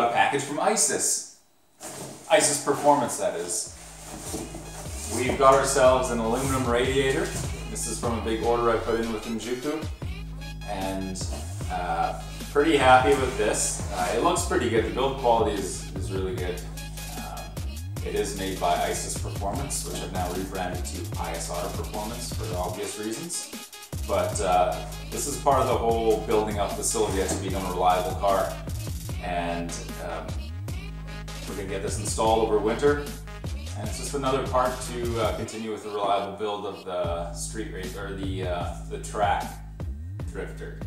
got a package from ISIS. ISIS Performance, that is. We've got ourselves an aluminum radiator. This is from a big order I put in with Njuku. And pretty happy with this. It looks pretty good. The build quality is really good. It is made by ISIS Performance, which I've now rebranded to ISR Performance for obvious reasons. But this is part of the whole building up the Silvia to become a reliable car. And we're going to get this installed over winter. And it's just another part to continue with the reliable build of the track drifter.